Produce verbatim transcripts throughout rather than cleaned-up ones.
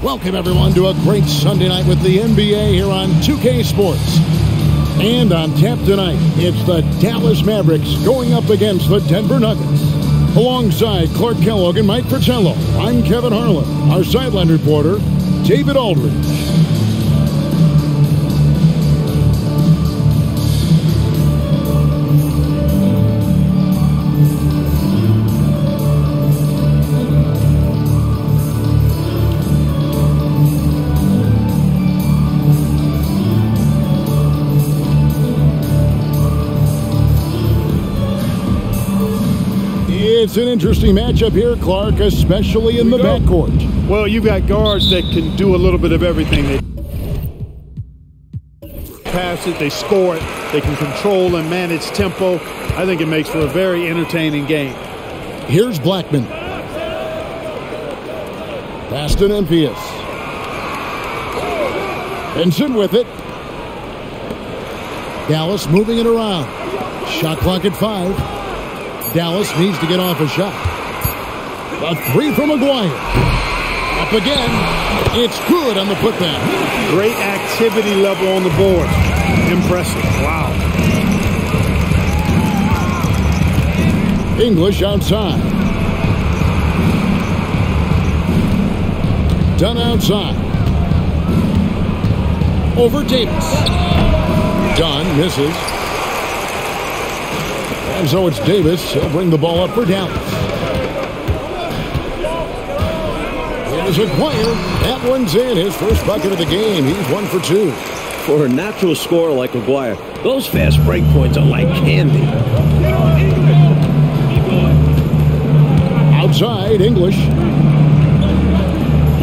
Welcome, everyone, to a great Sunday night with the N B A here on two K Sports. And on tap tonight, it's the Dallas Mavericks going up against the Denver Nuggets. Alongside Clark Kellogg and Mike Fratello, I'm Kevin Harlan. Our sideline reporter, David Aldridge. It's an interesting matchup here, Clark, especially in the backcourt. Well, you've got guards that can do a little bit of everything. They pass it, they score it, they can control and manage tempo. I think it makes for a very entertaining game. Here's Blackman. Fast and envious. Benson with it. Dallas moving it around. Shot clock at five. Dallas needs to get off a shot. A three from Maguire. Up again. It's good on the putback. Great activity level on the board. Impressive. Wow. English outside. Dunn outside. Over Davis. Dunn misses. And so it's Davis. He'll bring the ball up for Dallas. Here's McGuire. That one's in. His first bucket of the game. He's one for two. For a natural scorer like McGuire, those fast break points are like candy. Outside, English.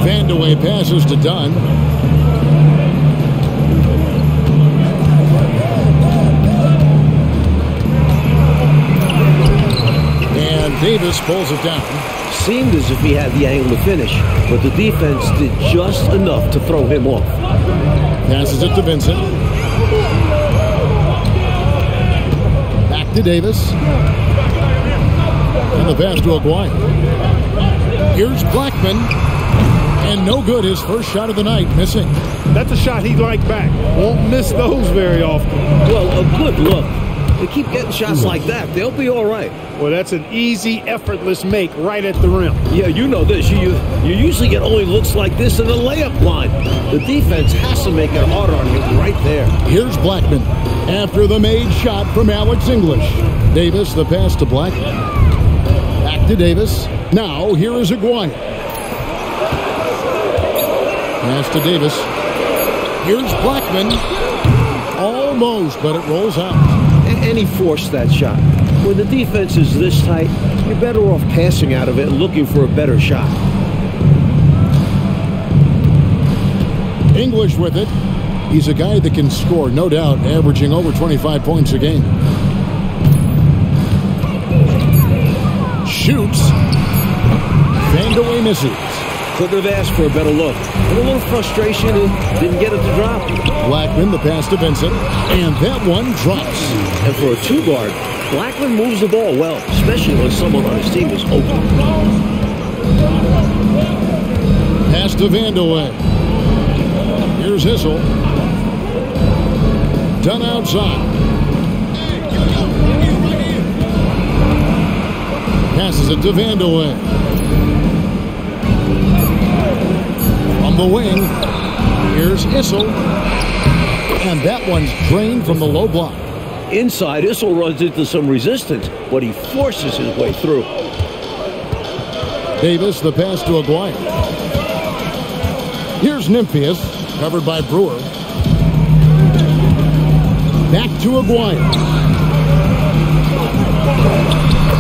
Vandeweghe passes to Dunn. Davis pulls it down. Seemed as if he had the angle to finish, but the defense did just enough to throw him off. Passes it to Vincent. Back to Davis. And the pass to Aguirre. Here's Blackman. And no good. His first shot of the night. Missing. That's a shot he'd like back. Won't miss those very often. Well, a good look. They keep getting shots like that. They'll be all right. Well, that's an easy, effortless make right at the rim. Yeah, you know this. You you, you usually get only looks like this in the layup line. The defense has to make it hard on you right there. Here's Blackman after the made shot from Alex English. Davis, the pass to Blackman. Back to Davis. Now, here is Aguirre. Pass to Davis. Here's Blackman. Almost, but it rolls out. And he forced that shot. When the defense is this tight, you're better off passing out of it and looking for a better shot. English with it. He's a guy that can score, no doubt, averaging over twenty-five points a game. Shoots. Vandeweghe misses. Couldn't have asked for a better look. And a little frustration, and didn't get it to drop. Blackman, the pass to Vincent, and that one drops. And for a two-guard, Blackman moves the ball well, especially when someone on his team is open. Pass to Vandeweghe. Here's Hissel. Dunn outside. Passes it to Vandeweghe. On the wing. Here's Issel, and that one's drained from the low block. Inside, Issel runs into some resistance, but he forces his way through. Davis, the pass to Aguirre. Here's Nymphius, covered by Brewer. Back to Aguirre.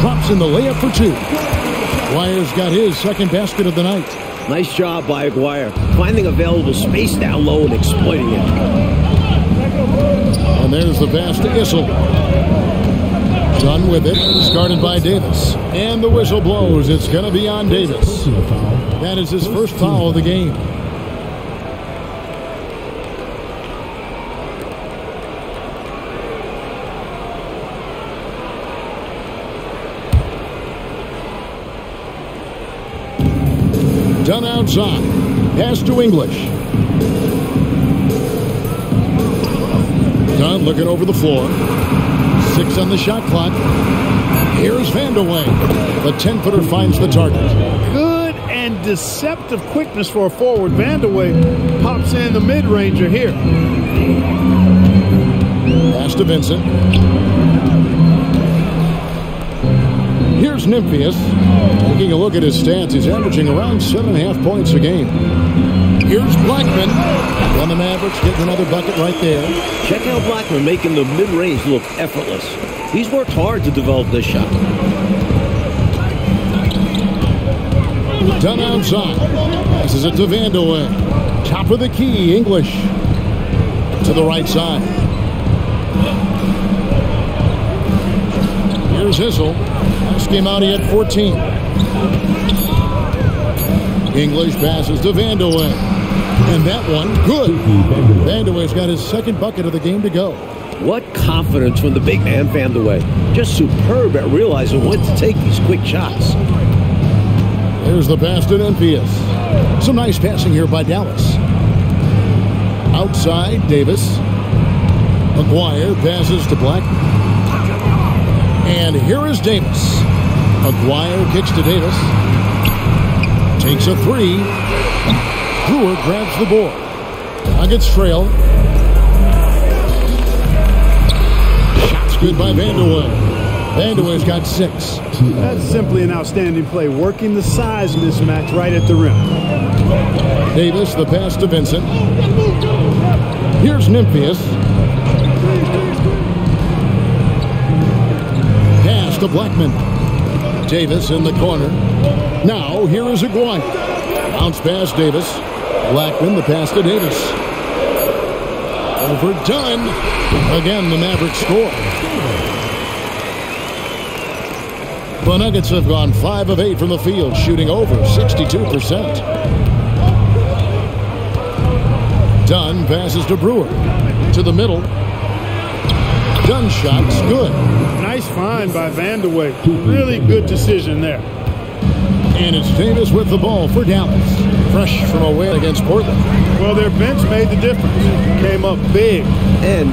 Drops in the layup for two. Aguirre's got his second basket of the night. Nice job by Aguirre, finding available space down low and exploiting it. And there's the pass to Issel. Done with it, started by Davis. And the whistle blows, it's gonna be on Davis. That is his first foul of the game. Done outside. Pass to English. Dunn looking over the floor. Six on the shot clock. Here's Vandeweghe. The ten-footer finds the target. Good and deceptive quickness for a forward. Vandeweghe pops in the mid-ranger here. Pass to Vincent. Here's Nymphius. Taking a look at his stats, he's averaging around seven and a half points a game. Here's Blackman. And the Mavericks getting another bucket right there. Check out Blackman making the mid-range look effortless. He's worked hard to develop this shot. Done outside. Passes it to Vandeweghe. Top of the key, English. To the right side. Here's Hissel. Last game out, he had fourteen. English passes to Vandeweghe. And that one, good. Vandeweghe's got his second bucket of the game to go. What confidence from the big man, Vandeweghe. Just superb at realizing when to take these quick shots. There's the pass to Nymphius. Some nice passing here by Dallas. Outside, Davis. McGuire passes to Blackman. And here is Davis. McGuire kicks to Davis. Takes a three. Brewer grabs the board. Nuggets trail. Shots good by Vandeweghe. Vandeweghe's got six. That's simply an outstanding play. Working the size mismatch right at the rim. Davis, the pass to Vincent. Here's Nymphius. To Blackman. Davis in the corner. Now here is Aguirre. Bounce pass Davis. Blackman the pass to Davis. Overdone. Again the Mavericks score. The Nuggets have gone five of eight from the field, shooting over sixty-two percent. Dunn passes to Brewer. To the middle. Dunn shot's good. Nice find by Vandeweghe. Really good decision there. And it's Davis with the ball for Dallas. Fresh from a win against Portland. Well, their bench made the difference. Came up big. And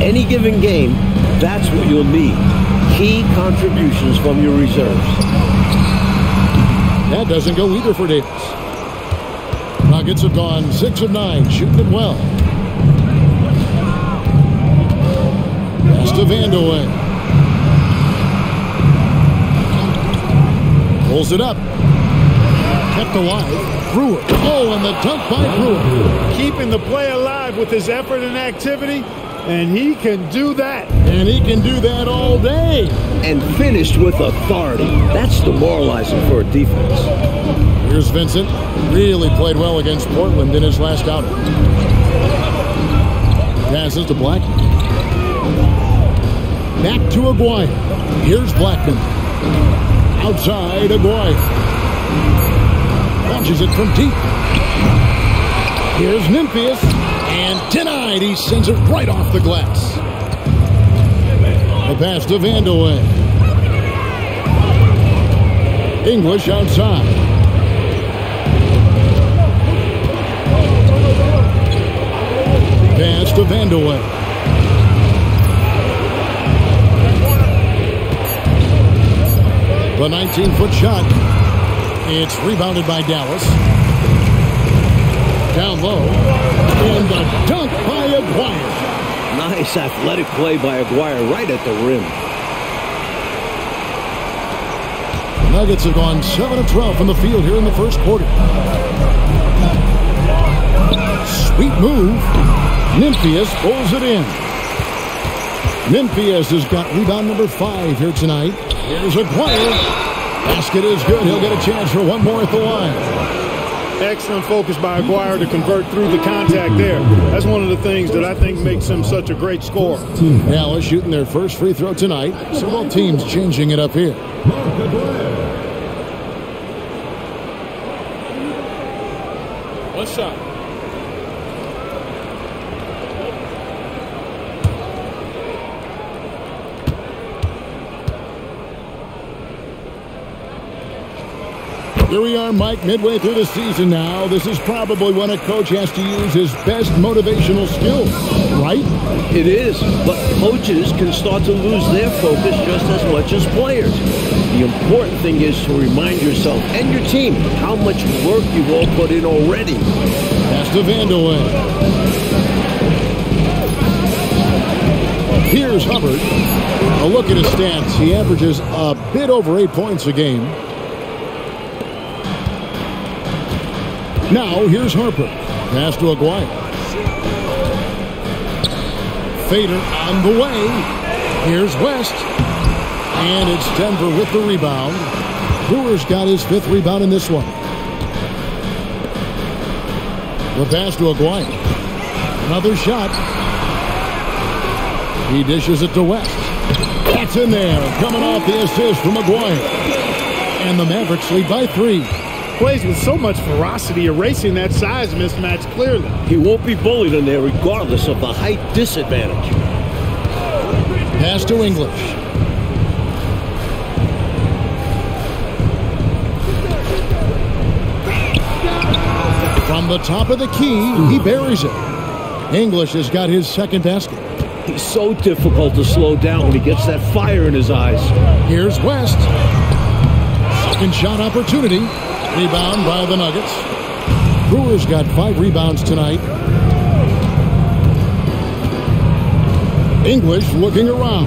any given game, that's what you'll need. Key contributions from your reserves. That doesn't go either for Davis. Nuggets have gone six of nine, shooting it well. That's to Vandeweghe. Pulls it up. Kept alive. Brewer. Oh, and the dunk by Brewer. Keeping the play alive with his effort and activity. And he can do that. And he can do that all day. And finished with authority. That's demoralizing for a defense. Here's Vincent. Really played well against Portland in his last outing. Passes to Blackman. Back to Aguirre. Here's Blackman. Outside, Aguirre. Launches it from deep. Here's Nymphius. And denied. He sends it right off the glass. The pass to Vandeweghe. English outside. Pass to Vandeweghe. The nineteen-foot shot. It's rebounded by Dallas. Down low. And the dunk by Aguirre. Nice athletic play by Aguirre right at the rim. The Nuggets have gone seven of twelve from the field here in the first quarter. Sweet move. Nymphius pulls it in. Nymphius has got rebound number five here tonight. Here's Aguirre. Basket is good. He'll get a chance for one more at the line. Excellent focus by Aguirre to convert through the contact there. That's one of the things that I think makes him such a great scorer. Dallas shooting their first free throw tonight. So both teams changing it up here. One shot. Here we are, Mike, midway through the season now. This is probably when a coach has to use his best motivational skills, right? It is, but coaches can start to lose their focus just as much as players. The important thing is to remind yourself and your team how much work you've all put in already. That's the Vandaway. Here's Hubbard. A look at his stats. He averages a bit over eight points a game. Now, here's Harper. Pass to Aguirre. Fader on the way. Here's West. And it's Denver with the rebound. Brewer's got his fifth rebound in this one. The pass to Aguirre. Another shot. He dishes it to West. That's in there. Coming off the assist from Aguirre. And the Mavericks lead by three. Plays with so much ferocity, erasing that size mismatch clearly. He won't be bullied in there regardless of the height disadvantage. Pass to English. From the top of the key, he buries it. English has got his second basket. He's so difficult to slow down when he gets that fire in his eyes. Here's West. Second shot opportunity. Rebound by the Nuggets. Brewer's got five rebounds tonight. English looking around.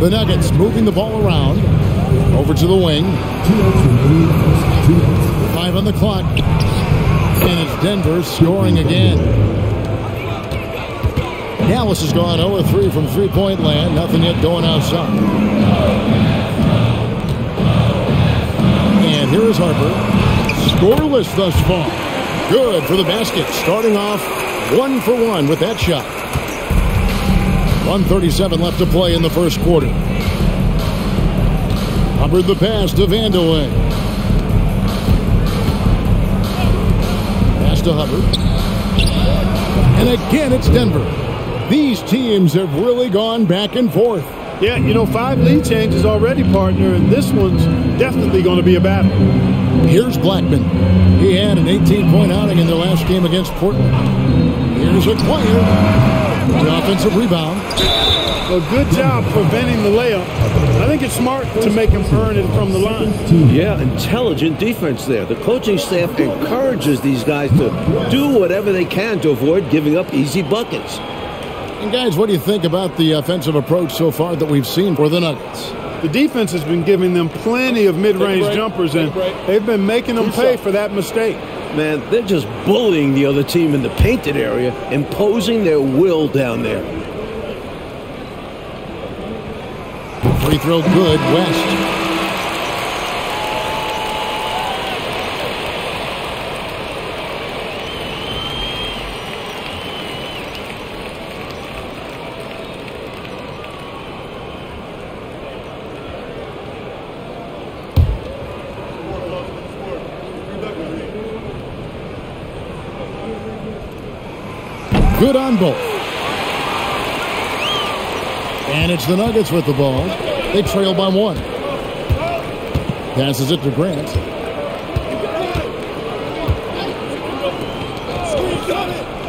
The Nuggets moving the ball around. Over to the wing. Five on the clock. And it's Denver scoring again. Dallas has gone zero for three from three-point land. Nothing yet going outside. Here is Harper, scoreless thus far. Good for the basket, starting off one for one with that shot. one thirty-seven left to play in the first quarter. Hubbard the pass to Vandaway. Pass to Hubbard. And again, it's Denver. These teams have really gone back and forth. Yeah, you know, five lead changes already, partner, and this one's definitely going to be a battle. Here's Blackman. He had an eighteen-point outing in their last game against Portland. Here's a player. The offensive rebound. A good job preventing the layup. I think it's smart to make him earn it from the line. Yeah, intelligent defense there. The coaching staff encourages these guys to do whatever they can to avoid giving up easy buckets. And guys, what do you think about the offensive approach so far that we've seen for the Nuggets? The defense has been giving them plenty of mid-range jumpers, and they've been making them pay for that mistake. Man, they're just bullying the other team in the painted area, imposing their will down there. Free throw good, West. Good on both. And it's the Nuggets with the ball. They trail by one. Passes it to Grant.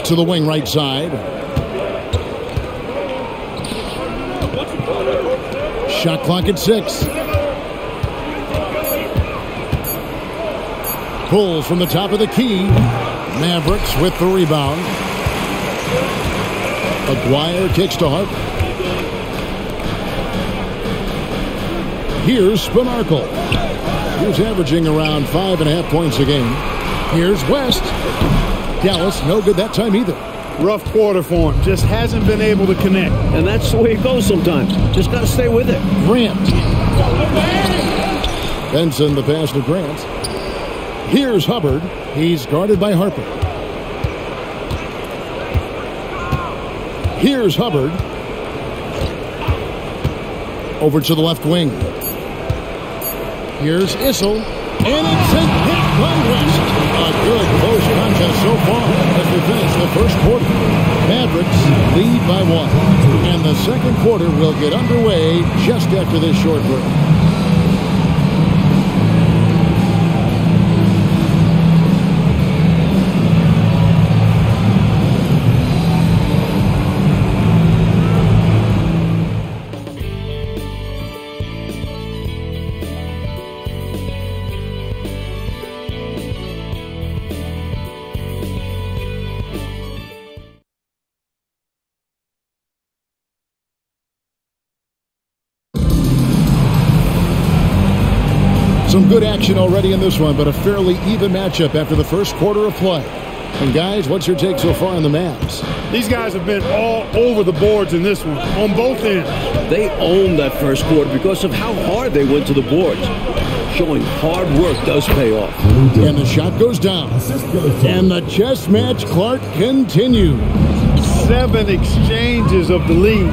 To the wing right side. Shot clock at six. Pulls from the top of the key. Mavericks with the rebound. Aguirre kicks to Harper. Here's Spinarkle. He's averaging around five and a half points a game. Here's West. Dallas, no good that time either. Rough quarter for him. Just hasn't been able to connect. And that's the way it goes sometimes. Just got to stay with it. Grant. Benson the pass to Grant. Here's Hubbard. He's guarded by Harper. Here's Hubbard. Over to the left wing. Here's Issel. And it's a hit by West. A good close contest so far as we finish the first quarter. Mavericks lead by one. And the second quarter will get underway just after this short break. Some good action already in this one, but a fairly even matchup after the first quarter of play. And guys, what's your take so far on the Mavs? These guys have been all over the boards in this one, on both ends. They owned that first quarter because of how hard they went to the boards. Showing hard work does pay off. And the shot goes down. And the chess match, Clark, continues. Seven exchanges of the lead,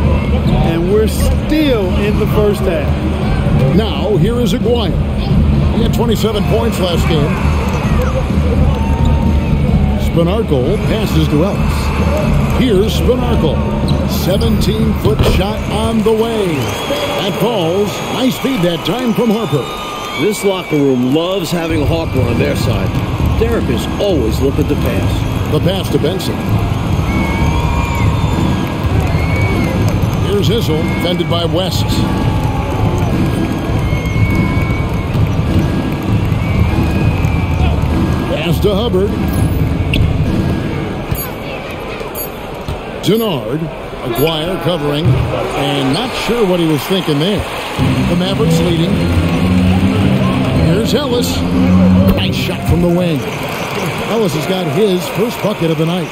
and we're still in the first half. Now, here is Aguayo. He had twenty-seven points last game. Spinarkle passes to Ellis. Here's Spinarkle. seventeen-foot shot on the way. That falls. Nice feed that time from Harper. This locker room loves having Harper on their side. Therapists always look at the pass. The pass to Benson. Here's Issel, defended by West. Pass to Hubbard. Denard, Aguayo covering, and not sure what he was thinking there. The Mavericks leading. Here's Ellis. Nice shot from the wing. Ellis has got his first bucket of the night.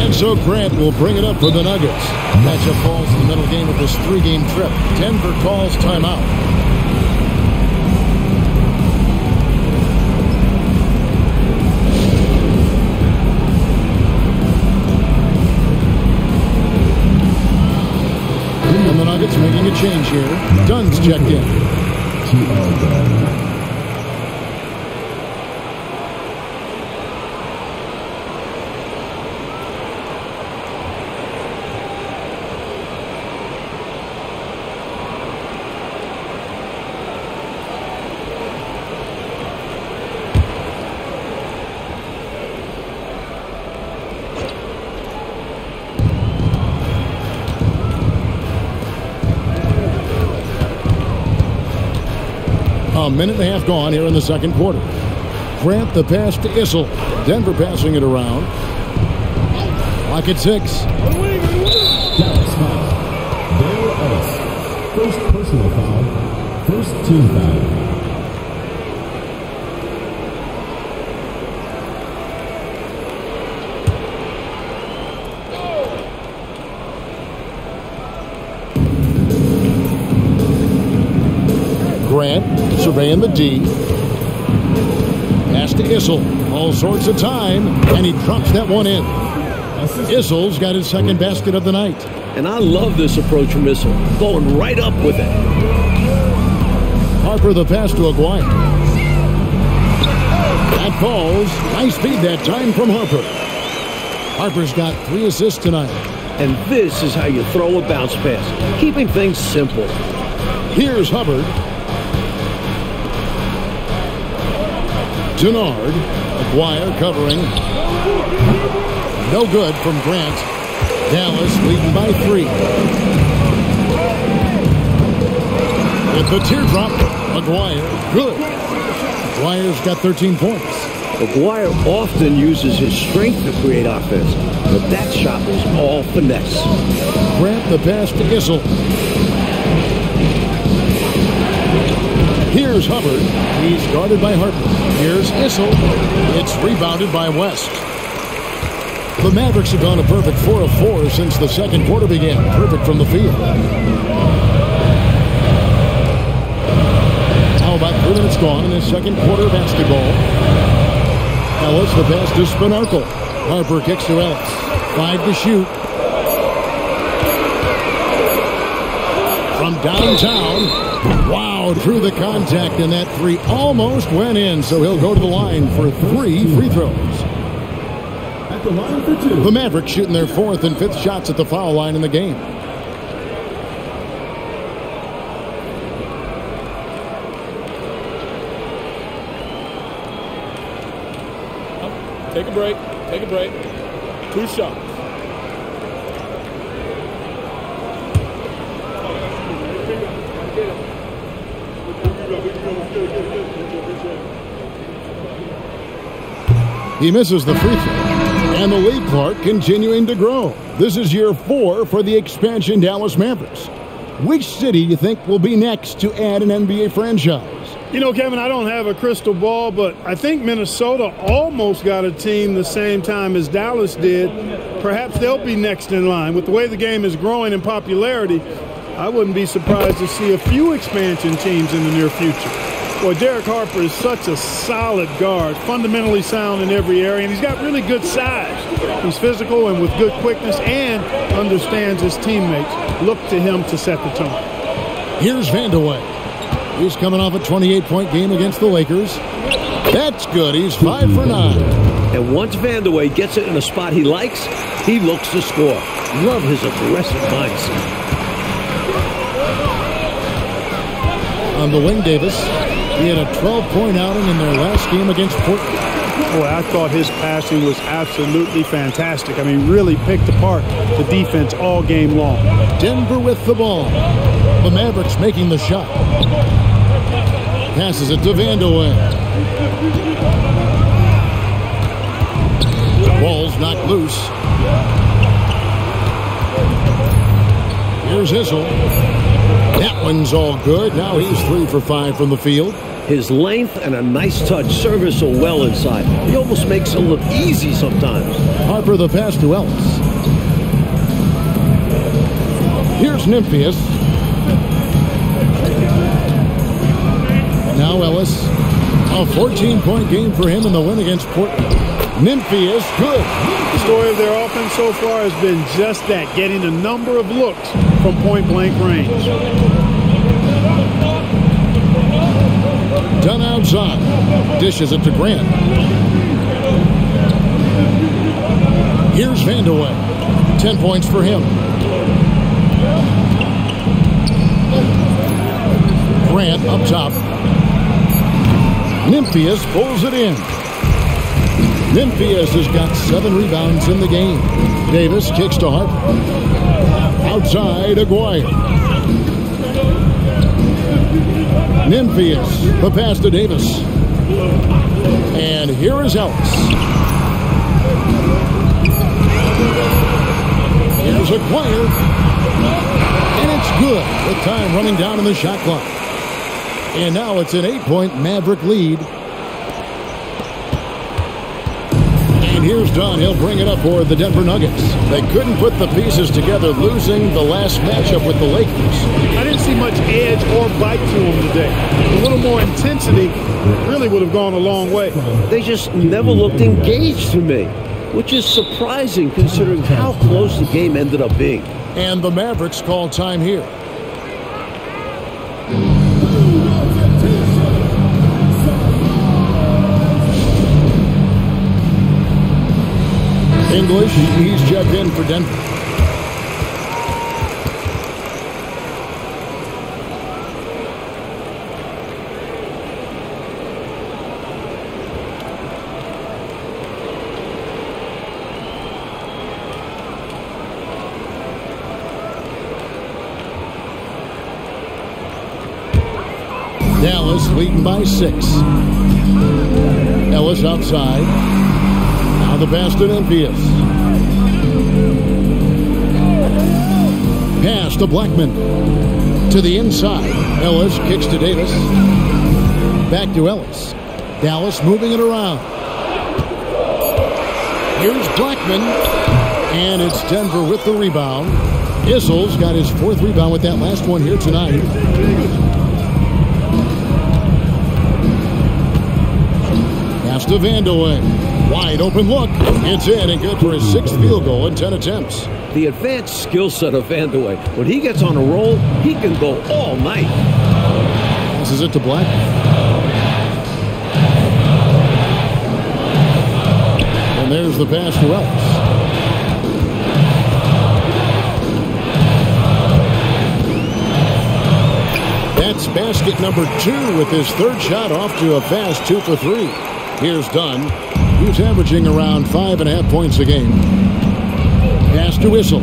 And so Grant will bring it up for the Nuggets. Matchup falls in the middle game of this three-game trip. Denver calls timeout. Nuggets making a change here. Dunn's checked in. A minute and a half gone here in the second quarter. Grant the pass to Issel. Denver passing it around. Clock at six. Dallas foul. Darrell Ellis. First personal foul. First team foul. Grant surveying the D. Pass to Issel. All sorts of time, and he drops that one in. Issel's got his second basket of the night. And I love this approach from Issel. Going right up with it. Harper the pass to Aguayo. That falls. Nice feed that time from Harper. Harper's got three assists tonight. And this is how you throw a bounce pass. Keeping things simple. Here's Hubbard. Denard, Aguayo covering. No good from Grant. Dallas leading by three. With the teardrop, Aguayo, good. Aguayo's got thirteen points. Aguayo often uses his strength to create offense, but that shot was all finesse. Grant the pass to Issel. Here's Hubbard. He's guarded by Harper. Here's Issel. It's rebounded by West. The Mavericks have gone a perfect four of four since the second quarter began. Perfect from the field. Now about three minutes gone in this second quarter of basketball. Ellis the pass to Spinarkle. Harper kicks to Ellis. Five to shoot. From downtown. Wow. Drew the contact, and that three almost went in, so he'll go to the line for three free throws. At the line for two. The Mavericks shooting their fourth and fifth shots at the foul line in the game. Take a break. Take a break. Two shots. He misses the free throw. And the lead, Clark, continuing to grow. This is year four for the expansion Dallas Mavericks. Which city do you think will be next to add an N B A franchise? You know, Kevin, I don't have a crystal ball, but I think Minnesota almost got a team the same time as Dallas did. Perhaps they'll be next in line. With the way the game is growing in popularity, I wouldn't be surprised to see a few expansion teams in the near future. Boy, Derek Harper is such a solid guard, fundamentally sound in every area, and he's got really good size. He's physical and with good quickness and understands his teammates. Look to him to set the tone. Here's Vandeweghe. He's coming off a twenty-eight point game against the Lakers. That's good. He's five for nine. And once Vandeweghe gets it in a spot he likes, he looks to score. Love his aggressive mindset. On the wing, Davis. He had a twelve point outing in their last game against Portland. Boy, I thought his passing was absolutely fantastic. I mean, really picked apart the defense all game long. Denver with the ball. The Mavericks making the shot. Passes it to Vandeweghe. Ball's knocked loose. Here's Issel. That one's all good. Now he's three for five from the field. His length and a nice touch serve Issel well inside. He almost makes it look easy sometimes. Harper the pass to Ellis. Here's Nimpius. Now Ellis, a fourteen point game for him in the win against Portland. Nimpius, good. The story of their offense so far has been just that, getting a number of looks from point-blank range. Done outside. Dishes it to Grant. Here's Vandeweghe. Ten points for him. Grant up top. Nimpius pulls it in. Nimpius has got seven rebounds in the game. Davis kicks to Harper. Outside, Aguirre. Nimpius, the pass to Davis. And here is Ellis. Here's Aguirre. And it's good with time running down in the shot clock. And now it's an eight point Maverick lead. And here's Dunn. He'll bring it up for the Denver Nuggets. They couldn't put the pieces together, losing the last matchup with the Lakers. I didn't see much edge or bite to them today. A little more intensity really would have gone a long way. They just never looked engaged to me, which is surprising considering how close the game ended up being. And the Mavericks call time here. English, he's checked in for Denver. Dallas leading by six. Ellis outside. The pass to Nimpius. Pass to Blackman. To the inside. Ellis kicks to Davis. Back to Ellis. Dallas moving it around. Here's Blackman. And it's Denver with the rebound. Issel's got his fourth rebound with that last one here tonight. To Vandeweghe. Wide open look. It's in and good for his sixth field goal in ten attempts. The advanced skill set of Vandeweghe. When he gets on a roll, he can go all night. Passes it to Black. And there's the pass to Ellis. That's basket number two with his third shot off to a fast two for three. Here's Dunn, who's averaging around five and a half points a game. Pass to Issel.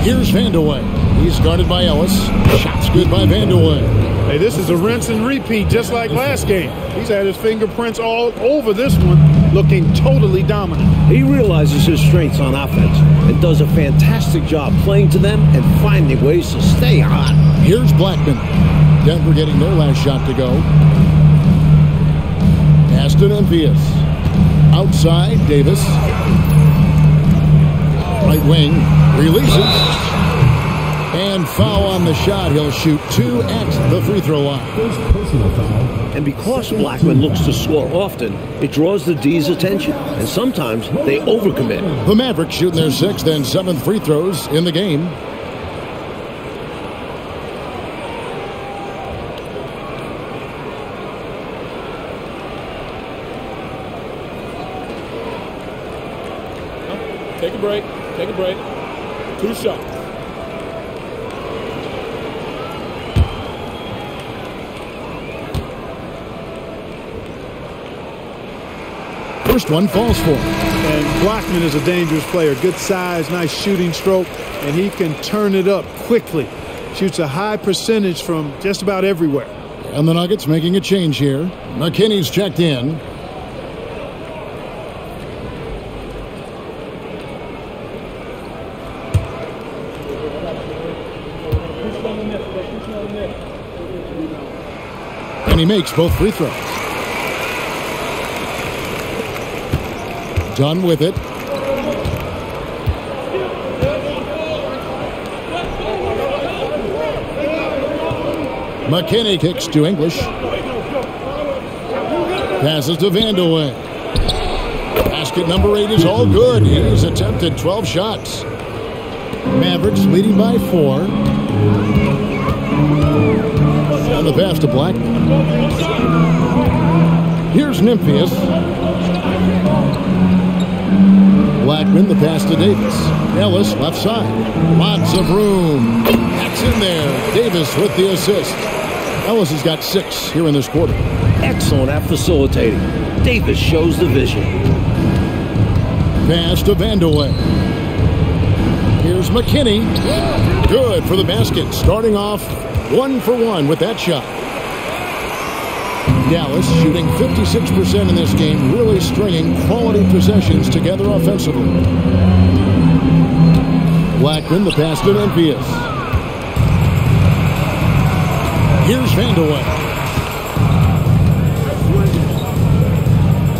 Here's Vandeweghe. He's guarded by Ellis. Shots good by Vandeweghe. Hey, this is a rinse and repeat just like last game. He's had his fingerprints all over this one, looking totally dominant. He realizes his strengths on offense and does a fantastic job playing to them and finding ways to stay hot. Here's Blackman. Denver getting their last shot to go. Aston and Vias. Outside, Davis. Right wing, releases. And foul on the shot. He'll shoot two at the free throw line. And because Blackman looks to score often, it draws the D's attention. And sometimes they overcommit. The Mavericks shooting their sixth and seventh free throws in the game. Take a break. Take a break. Two shots. First one falls for. And Blackman is a dangerous player. Good size, nice shooting stroke, and he can turn it up quickly. Shoots a high percentage from just about everywhere. And the Nuggets making a change here. McKinney's checked in. And he makes both free throws. Done with it. McKinney kicks to English. Passes to Vandeweghe. Basket number eight is all good. He has attempted twelve shots. Mavericks leading by four. On the pass to Black. Here's Nymphius. Blackman, the pass to Davis. Ellis, left side. Lots of room. That's in there. Davis with the assist. Ellis has got six here in this quarter. Excellent at facilitating. Davis shows the vision. Pass to Vandeweghe. Here's McKinney. Good for the basket. Starting off one for one with that shot. Dallas shooting fifty-six percent in this game, really stringing quality possessions together offensively. Blackman, the pass to Envious. Here's Vandeweghe.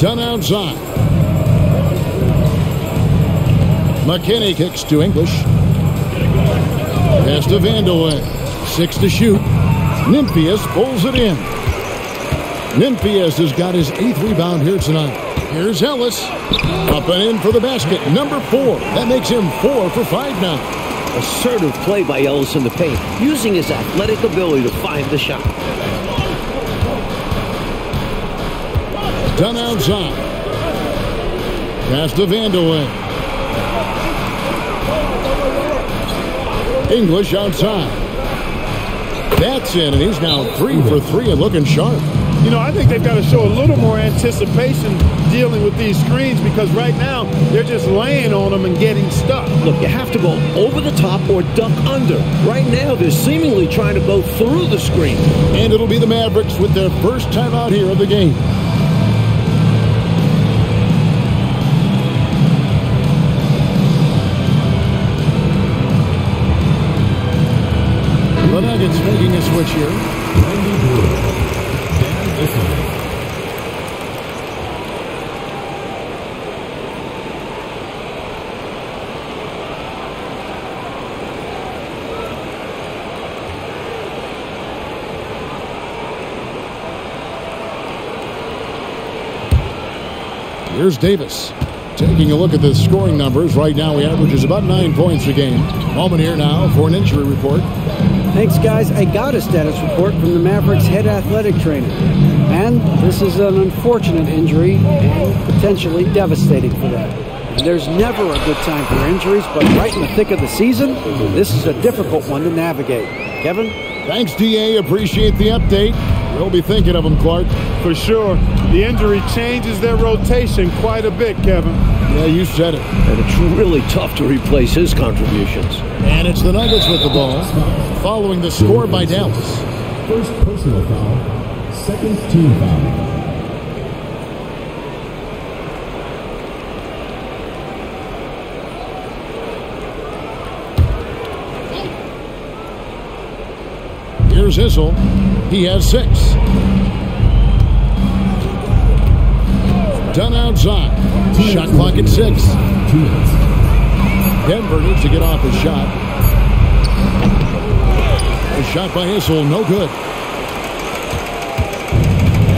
Done outside. McKinney kicks to English. Pass to Vandeweghe. Six to shoot. Nymphius pulls it in. Nymphius has got his eighth rebound here tonight. Here's Ellis. Up and in for the basket. Number four. That makes him four for five now. Assertive play by Ellis in the paint, using his athletic ability to find the shot. Done outside. Pass to Vandeweghe. English outside. That's in, and he's now three for three and looking sharp. You know, I think they've got to show a little more anticipation dealing with these screens, because right now they're just laying on them and getting stuck. Look, you have to go over the top or duck under. Right now they're seemingly trying to go through the screen. And it'll be the Mavericks with their first timeout here of the game. The Nuggets making a switch here. Here's Davis. Taking a look at the scoring numbers. Right now he averages about nine points a game. Moment here now for an injury report. Thanks, guys. I got a status report from the Mavericks head athletic trainer. And this is an unfortunate injury and potentially devastating for them. There's never a good time for injuries, but right in the thick of the season, this is a difficult one to navigate. Kevin? Thanks, D A. Appreciate the update. We'll be thinking of them, Clark. For sure. The injury changes their rotation quite a bit, Kevin. Yeah, you said it. And it's really tough to replace his contributions. And it's the Nuggets with the ball, following the score by Dallas. First personal foul, second team foul. Here's Issel. He has six. Done outside. Shot clock at six. Denver needs to get off his shot. A shot by Issel, no good.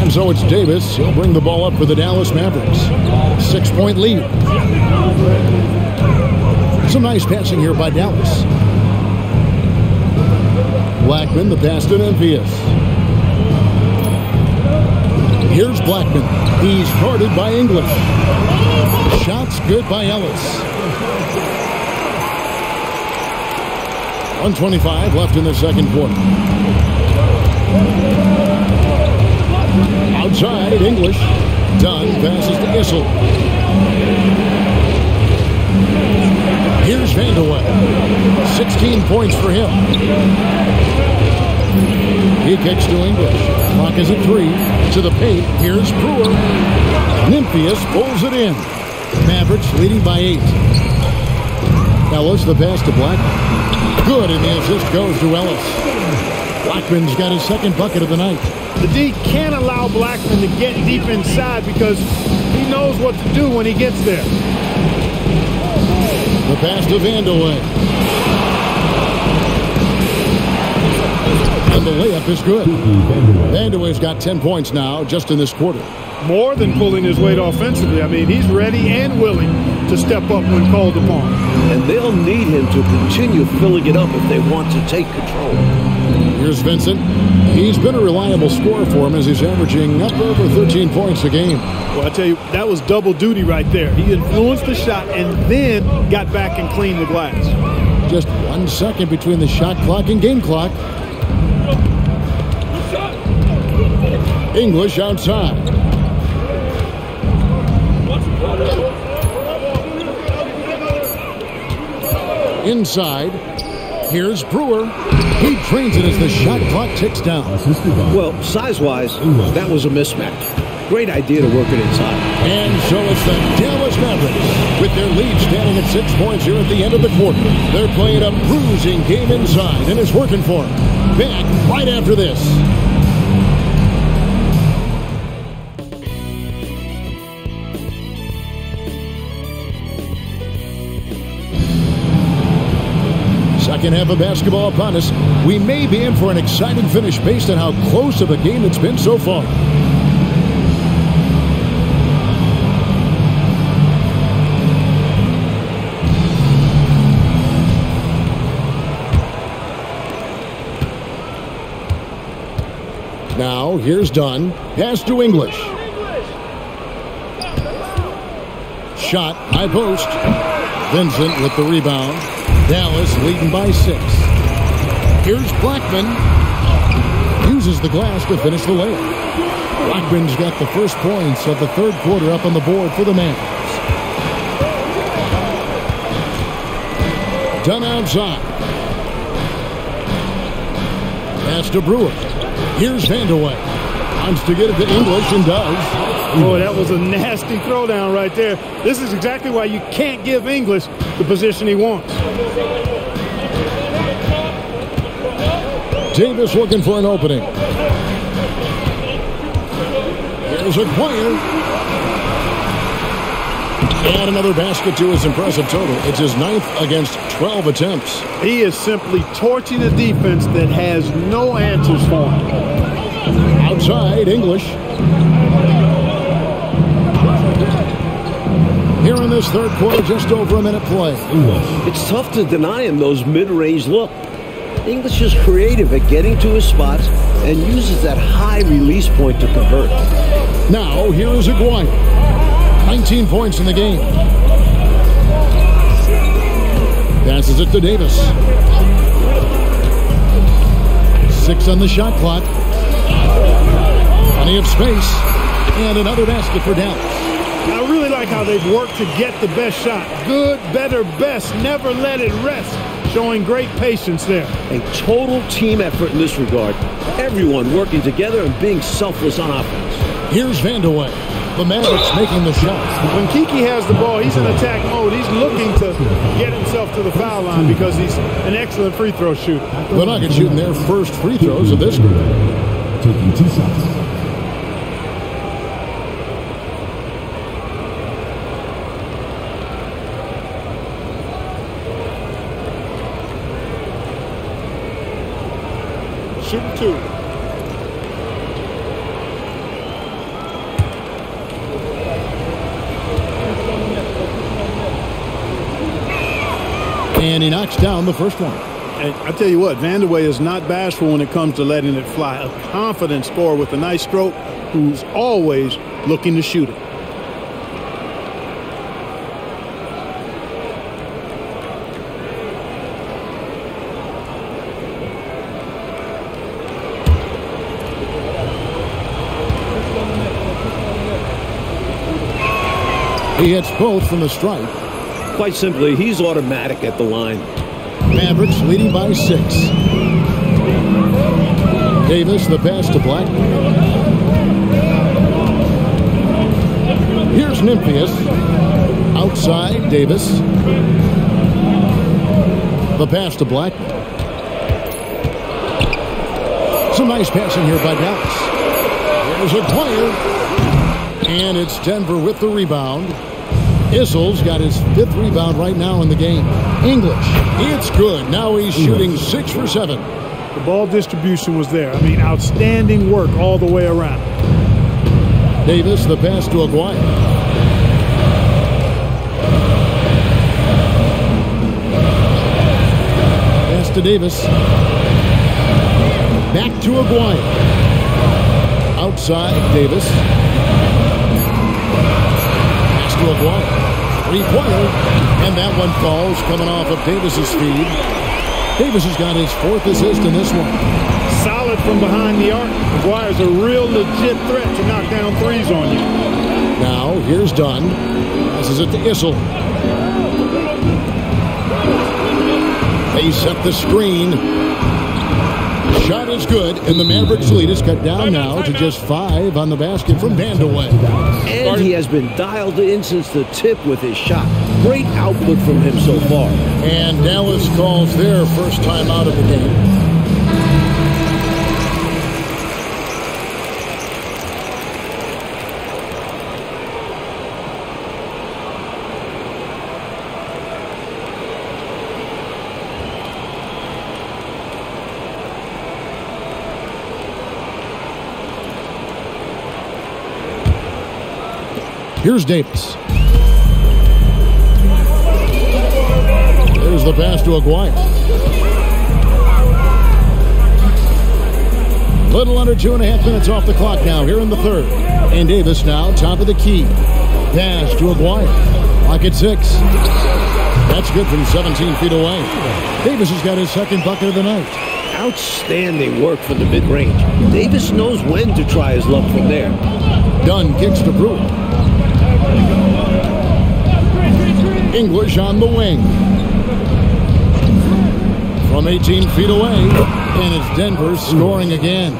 And so it's Davis. He'll bring the ball up for the Dallas Mavericks. Six-point lead. Some nice passing here by Dallas. Blackman, the pass to Memphis. Here's Blackman. He's guarded by English. Shots good by Ellis. one twenty-five left in the second quarter. Outside, English. Dunn passes to Issel. Here's Vandeweghe. sixteen points for him. He kicks to English. Clock is at three. To the paint. Here's Brewer. Nymphius pulls it in. Mavericks leading by eight. Ellis the pass to Blackman. Good, and the assist goes to Ellis. Blackman's got his second bucket of the night. The D can't allow Blackman to get deep inside because he knows what to do when he gets there. The pass to Vandeweghe. And the layup is good. Vandeweghe's got ten points now just in this quarter. More than pulling his weight offensively. I mean, he's ready and willing to step up when called upon. And they'll need him to continue filling it up if they want to take control. Here's Vincent. He's been a reliable scorer for him as he's averaging up over thirteen points a game. Well, I tell you, that was double duty right there. He influenced the shot and then got back and cleaned the glass. Just one second between the shot clock and game clock. English outside. Inside. Here's Brewer. He trains it as the shot clock ticks down. Well, size-wise, that was a mismatch. Great idea to work it inside. And so it's the Dallas Mavericks with their lead standing at six points here at the end of the quarter. They're playing a bruising game inside, and it's working for them. Back right after this. Second half of basketball upon us. We may be in for an exciting finish based on how close of a game it's been so far. Now, here's Dunn. Pass to English. Shot, high post. Vincent with the rebound. Dallas leading by six. Here's Blackman. Uses the glass to finish the layup. Blackman's got the first points of the third quarter up on the board for the Mavericks. Dunn outside. Pass to Brewer. Here's Vandeweghe. Wants to get it to English and does. Boy, that was a nasty throwdown right there. This is exactly why you can't give English the position he wants. Davis looking for an opening. There's Aguirre. And another basket to his impressive total. It's his ninth against twelve attempts. He is simply torching a defense that has no answers for him. Outside, English. Here in this third quarter, just over a minute play. It's tough to deny him those mid-range look. English is creative at getting to his spots and uses that high release point to convert. Now, here is Aguirre. nineteen points in the game. Passes it to Davis. Six on the shot clock. Plenty of space. And another basket for Dallas. I really like how they've worked to get the best shot. Good, better, best. Never let it rest. Showing great patience there. A total team effort in this regard. Everyone working together and being selfless on offense. Here's Vandeweghe. The Mavericks making the shots. When Kiki has the ball, he's in attack mode. He's looking to get himself to the foul line because he's an excellent free throw shooter. The Nuggets shooting their first free throws of this group. taking two shots. Shooting two. And he knocks down the first one. And I tell you what, Vandeweghe is not bashful when it comes to letting it fly. A confident scorer with a nice stroke who's always looking to shoot it. He hits both from the stripe. Quite simply, he's automatic at the line. Mavericks leading by six. Davis, the pass to Black. Here's Nymphius. Outside, Davis. The pass to Black. Some nice passing here by Dallas. There's a player. And it's Denver with the rebound. Isles got his fifth rebound right now in the game. English, it's good. Now he's shooting six for seven. The ball distribution was there. I mean, outstanding work all the way around. Davis, the pass to Aguayo. Pass to Davis. Back to Aguayo. Outside, Davis. Three-pointer, and that one falls coming off of Davis's feed. Davis has got his fourth assist in this one. Solid from behind the arc. McGuire's a real legit threat to knock down threes on you. Now, here's Dunn. Passes it to Issel. They set the screen. Shot is good, and the Mavericks lead is cut down now to just five on the basket from Vandeweghe. And he has been dialed in since the tip with his shot. Great output from him so far. And Dallas calls their first timeout of the game. Here's Davis. There's the pass to Aguayo. Little under two and a half minutes off the clock now here in the third. And Davis now top of the key. Pass to Aguayo. Clock at six. That's good from seventeen feet away. Davis has got his second bucket of the night. Outstanding work from the mid-range. Davis knows when to try his luck from there. Dunn kicks to Brewer. English on the wing. From eighteen feet away, and it's Denver scoring again.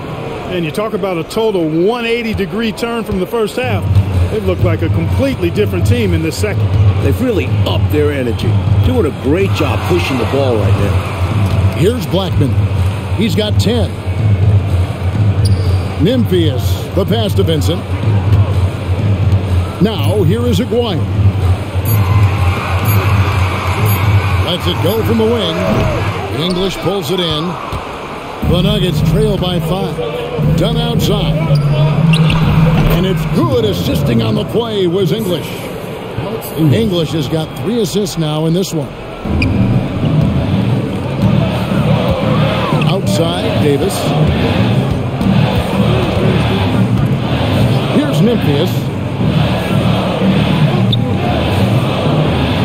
And you talk about a total one hundred eighty degree turn from the first half. They've looked like a completely different team in the second. They've really upped their energy. Doing a great job pushing the ball right now. Here's Blackman. He's got ten. Nymphius, the pass to Vincent. Now, here is Aguayo. Lets it go from the wing. English pulls it in. The Nuggets trail by five. Dunn outside. And it's good. Assisting on the play was English. English has got three assists now in this one. Outside, Davis. Nymphius.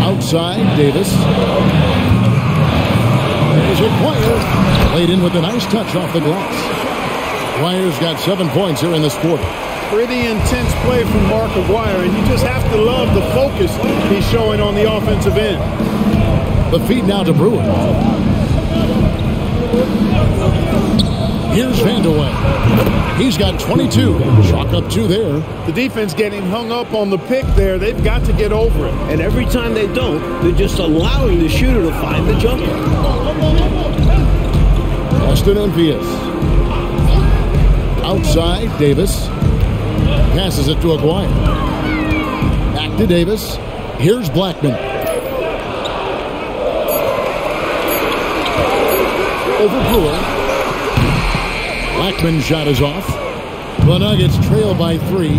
Outside, Davis. There's Aguayo. Laid in with a nice touch off the glass. Aguayo's got seven points here in this quarter. Pretty intense play from Mark Aguayo, and you just have to love the focus he's showing on the offensive end. The feed now to Brewer. Here's Vandeweghe. He's got twenty-two. Chalk up two there. The defense getting hung up on the pick there. They've got to get over it. And every time they don't, they're just allowing the shooter to find the jumper. Austin Envious. Out outside. Davis passes it to Aguirre. Back to Davis. Here's Blackman. Over Brewer. Blackman's shot is off. The Nuggets trail by three.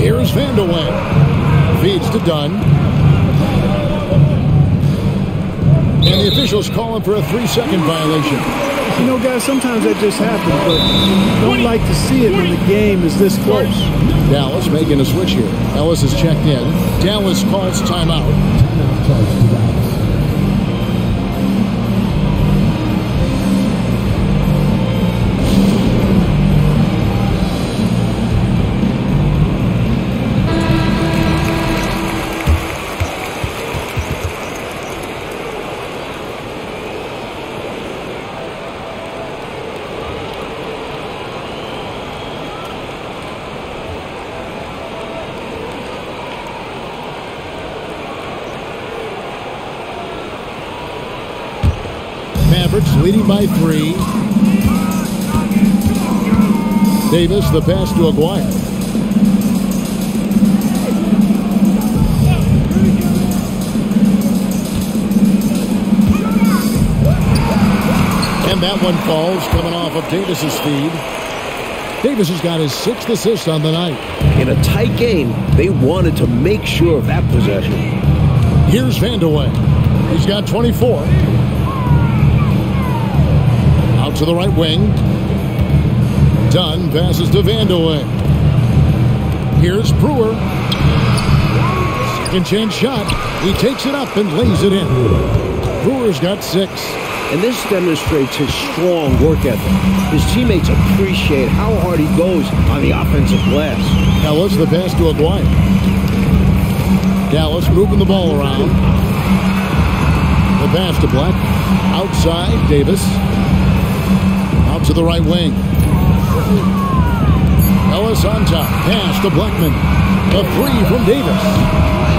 Here's Vandeweghe. Feeds to Dunn. And the officials calling for a three-second violation. You know, guys, sometimes that just happens, but you don't like to see it when the game is this close. Dallas making a switch here. Ellis is checked in. Dallas calls timeout. Leading by three. Davis, the pass to Aguirre. And that one falls, coming off of Davis's feed. Davis has got his sixth assist on the night. In a tight game, they wanted to make sure of that possession. Here's Vandeweghe. He's got twenty-four. To the right wing. Dunn passes to Vandeweghe. Here's Brewer. Second chance shot. He takes it up and lays it in. Brewer's got six. And this demonstrates his strong work ethic. His teammates appreciate how hard he goes on the offensive glass. Ellis the pass to Aguirre. Dallas moving the ball around. The pass to Black. Outside, Davis. To the right wing. Ellis on top. Pass to Blackman. A three from Davis.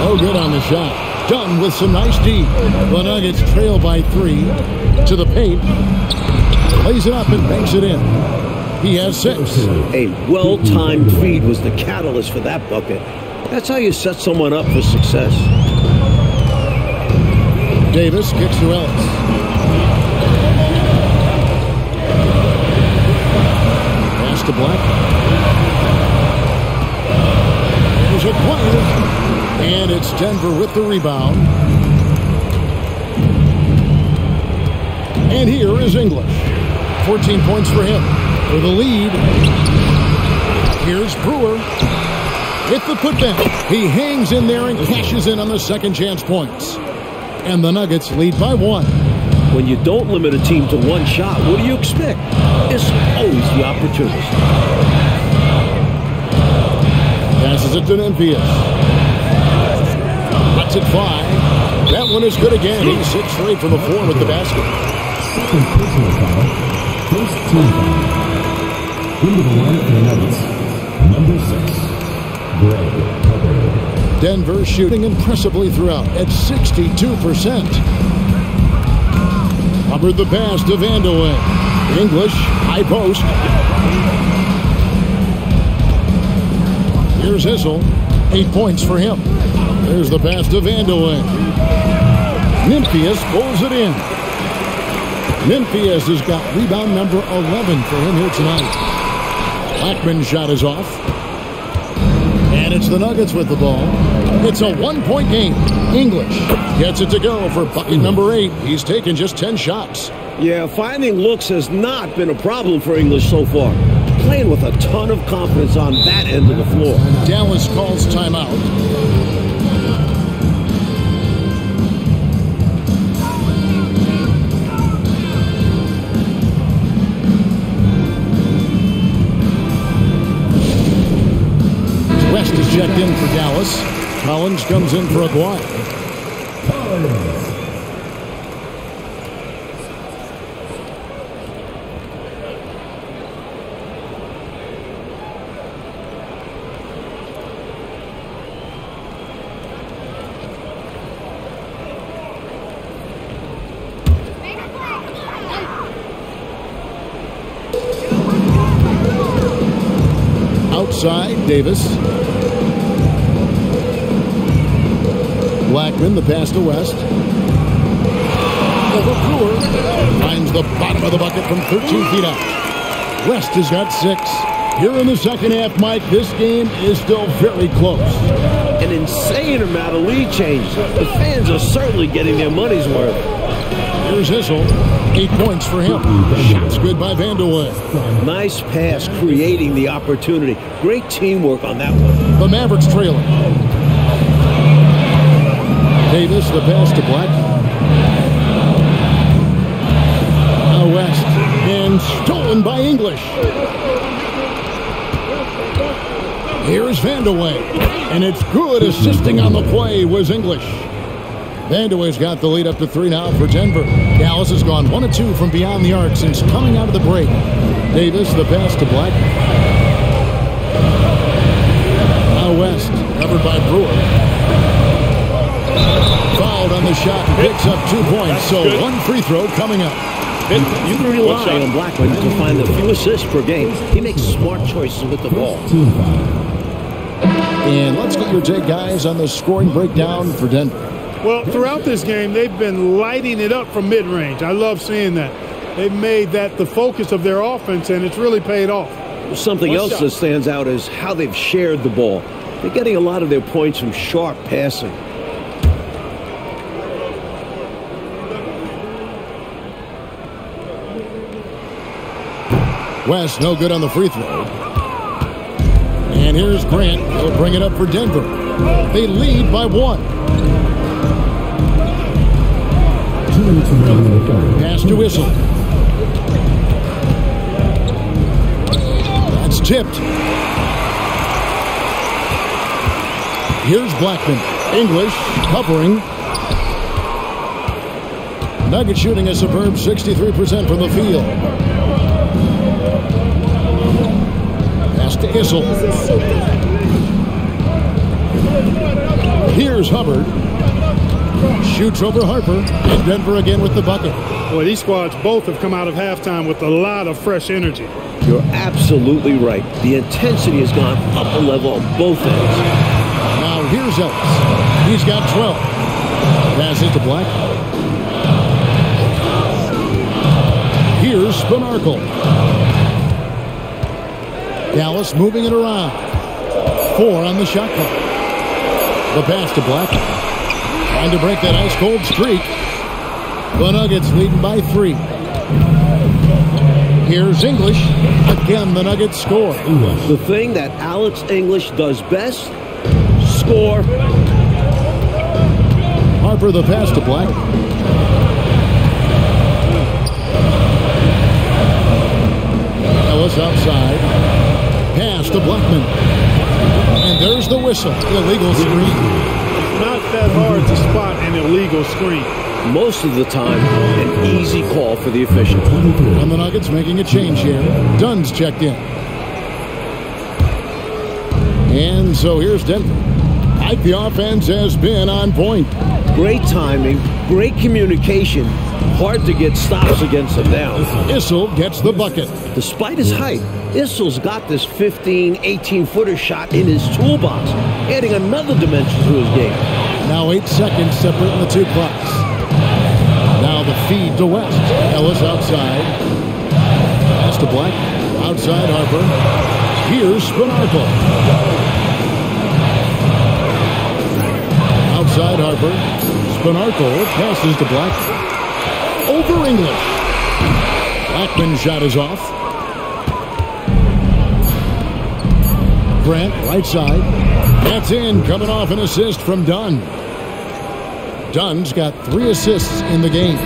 No good on the shot. Dunn with some nice D. The Nuggets trail by three. To the paint. Lays it up and banks it in. He has six. A well-timed feed was the catalyst for that bucket. That's how you set someone up for success. Davis kicks to Ellis. To Black. There's a player, and it's Denver with the rebound. And here is English. fourteen points for him for the lead. Here's Brewer with the putback. He hangs in there and cashes in on the second chance points. And the Nuggets lead by one. When you don't limit a team to one shot, what do you expect? It's always the opportunity. Passes it to Nemphis. Lets it fly. That one is good again. He's six straight from the floor with the basket. First team foul. Into the line for the Nuggets. Number six, Gray. Denver shooting impressively throughout at sixty-two percent. Hubbard the pass to Vandeweghe. English, high post. Here's Hissel. Eight points for him. There's the pass to Vandeweghe. Nemphis pulls it in. Nemphis has got rebound number eleven for him here tonight. Blackman's shot is off. And it's the Nuggets with the ball. It's a one-point game. English gets it to go for bucket number eight. He's taken just ten shots. Yeah, finding looks has not been a problem for English so far. Playing with a ton of confidence on that end of the floor. Dallas calls timeout. West is checked in for Dallas. Collins comes in for Aguirre. outside. Davis. Blackman, the pass to West. Brewer finds the bottom of the bucket from thirteen feet out. West has got six. Here in the second half, Mike, this game is still very close. An insane amount of lead change. The fans are certainly getting their money's worth. Here's Hissel. Eight points for him. Shots good by Vanderwood. Nice pass, creating the opportunity. Great teamwork on that one. The Mavericks trailing. Davis, the pass to Black. West, and stolen by English. Here's Vandeweghe, and it's good. Assisting on the play was English. Vandeweghe's got the lead up to three now for Denver. Dallas has gone one of two from beyond the arc since coming out of the break. Davis, the pass to Black. Now West, covered by Brewer. Fouled on the shot, picks up two points, so one free throw coming up. You can rely on Blackman to find a few assists per game. He makes smart choices with the ball. And let's get your take, guys, on the scoring breakdown for Denver. Well, throughout this game, they've been lighting it up from mid-range. I love seeing that. They've made that the focus of their offense, and it's really paid off. Something One else shot. that stands out is how they've shared the ball. They're getting a lot of their points from sharp passing. West, no good on the free throw. And here's Grant. He'll bring it up for Denver. They lead by one. Pass to Whistle. That's tipped. Here's Blackman. English covering. Nuggets shooting a superb sixty-three percent from the field. To Issel. Here's Hubbard. Shoots over Harper. And Denver again with the bucket. Boy, these squads both have come out of halftime with a lot of fresh energy. You're absolutely right. The intensity has gone up a level on both ends. Now here's Ellis. He's got twelve. Pass it to Black. Here's Spanarkle. Dallas moving it around. Four on the shot clock. The pass to Blackman. Trying to break that ice-cold streak. The Nuggets leading by three. Here's English. Again, the Nuggets score. The thing that Alex English does best, score. Harper, the pass to Blackman. Ellis outside. Pass to Blackman. And there's the whistle. Illegal screen. It's not that hard to spot an illegal screen. Most of the time, an easy call for the official. And the Nuggets making a change here. Dunn's checked in. And so here's Denver. Like the offense has been on point. Great timing, great communication. Hard to get stops against them now. Issel gets the bucket. Despite his height, Issel's got this fifteen, eighteen-footer shot in his toolbox, adding another dimension to his game. Now eight seconds separating the two clocks. Now the feed to West. Ellis outside. Pass to Black. Outside Harper. Here's Spanarkle. Outside Harper. Spanarkle passes to Black. Over English. Blackman's shot is off. Grant, right side. That's in. Coming off an assist from Dunn. Dunn's got three assists in the game.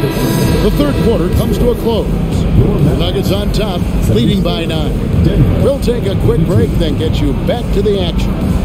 The third quarter comes to a close. The Nuggets on top, leading by nine. We'll take a quick break, then get you back to the action.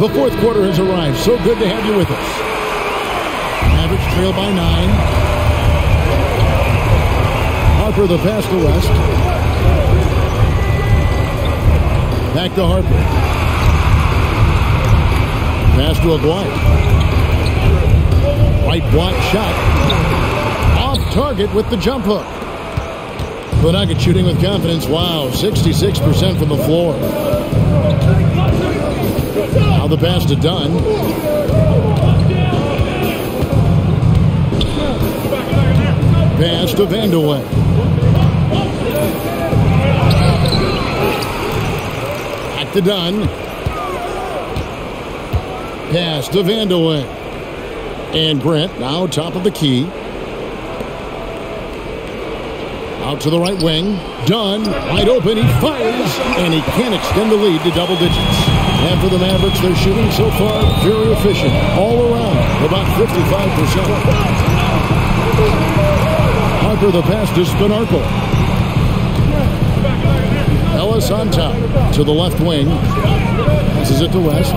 The fourth quarter has arrived. So good to have you with us. Mavericks trail by nine. Harper the pass to West. Back to Harper. Pass to White. White block shot. Off target with the jump hook. The Nuggets shooting with confidence. Wow, sixty-six percent from the floor. Now the pass to Dunn. Pass to Vandeweghe. Back to Dunn. Pass to Vandeweghe. And Brent now top of the key. Out to the right wing. Dunn, wide open. He fires, and he can extend the lead to double digits. And for the Mavericks, they're shooting so far very efficient. All around, about fifty-five percent. Harper the pass to Spinarco. Ellis on top to the left wing. Passes it to West.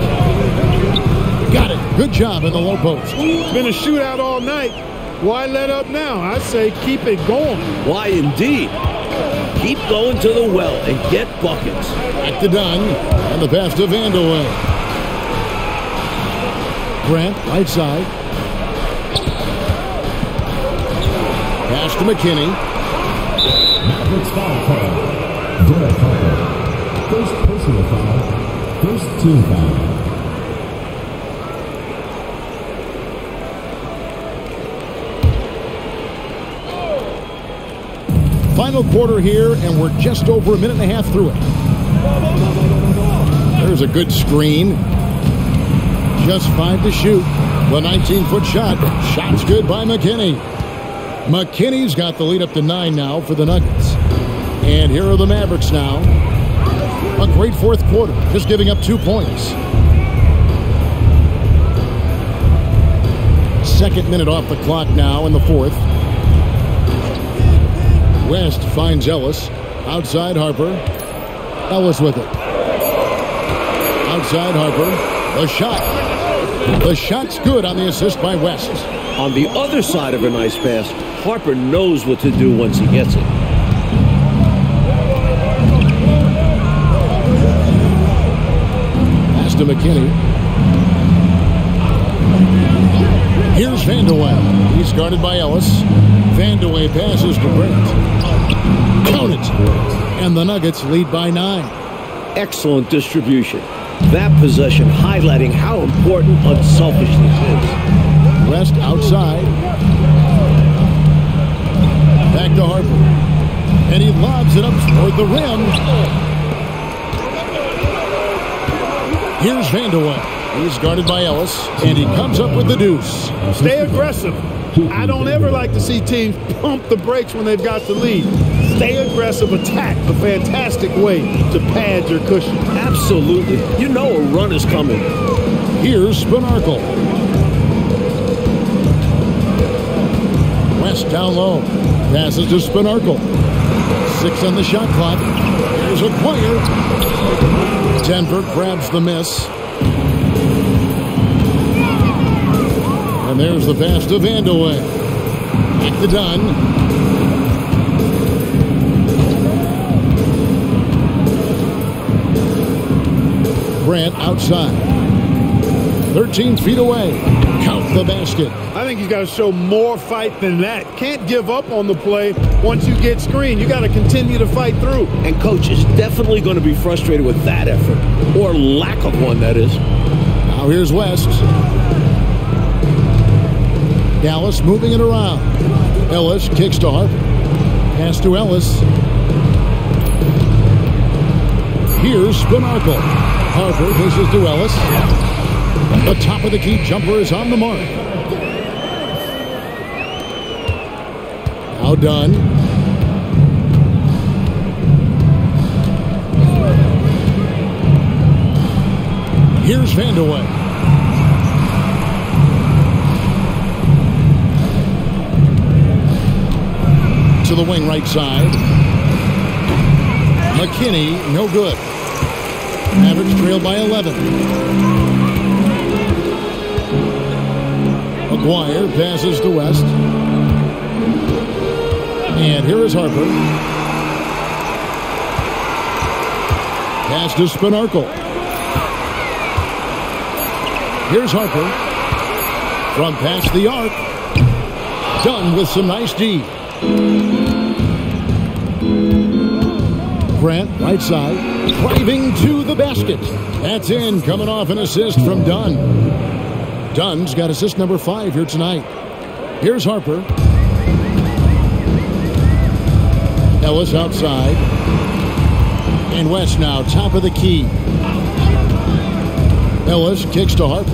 Got it. Good job in the low post. Been a shootout all night. Why let up now? I say keep it going. Why indeed? Keep going to the well and get buckets. Back to Dunn, and the pass to Vandeweghe. Grant, right side. Pass to McKinney. Mavericks foul foul. Brett foul. First personal foul. First team foul. Final quarter here, and we're just over a minute and a half through it. There's a good screen. Just five to shoot. The nineteen-foot shot. Shot's good by McKinney. McKinney's got the lead up to nine now for the Nuggets. And here are the Mavericks now. A great fourth quarter. Just giving up two points. Second minute off the clock now in the fourth. West finds Ellis. Outside Harper. Ellis with it. Outside Harper. A shot. The shot's good on the assist by West. On the other side of a nice pass, Harper knows what to do once he gets it. Pass to McKinney. Here's Vandeweghe. He's guarded by Ellis. Vandeweghe passes to Brent. Count it. And the Nuggets lead by nine. Excellent distribution. That possession highlighting how important unselfishness is. West outside. Back to Harper. And he lobs it up toward the rim. Here's Vandeweghe. He's guarded by Ellis. And he comes up with the deuce. Stay aggressive. I don't ever like to see teams pump the brakes when they've got the lead. Stay aggressive, attack, a fantastic way to pad your cushion. Absolutely. You know a run is coming. Here's Spinarco. West down low. Passes to Spinarco. Six on the shot clock. There's a player. Denver grabs the miss. And there's the pass to Vandeweghe. Back to Dunn. Grant outside. thirteen feet away. Count the basket. I think you got to show more fight than that. Can't give up on the play once you get screened. You got to continue to fight through. And coach is definitely going to be frustrated with that effort. Or lack of one, that is. Now here's West. Dallas moving it around. Ellis kicks to Harper. Pass to Ellis. Here's Spinarco. Harper pushes to Ellis. The top of the key jumper is on the mark. Now Dunn. Here's Vandeweghe. To the wing right side. McKinney, no good. Mavericks trail by eleven. McGuire passes to West. And here is Harper. Pass to Spinarkle. Here's Harper. From past the arc. Done with some nice D. Grant, right side, driving to the basket. That's in, coming off an assist from Dunn. Dunn's got assist number five here tonight. Here's Harper. Ellis outside. And West now, top of the key. Ellis kicks to Harper.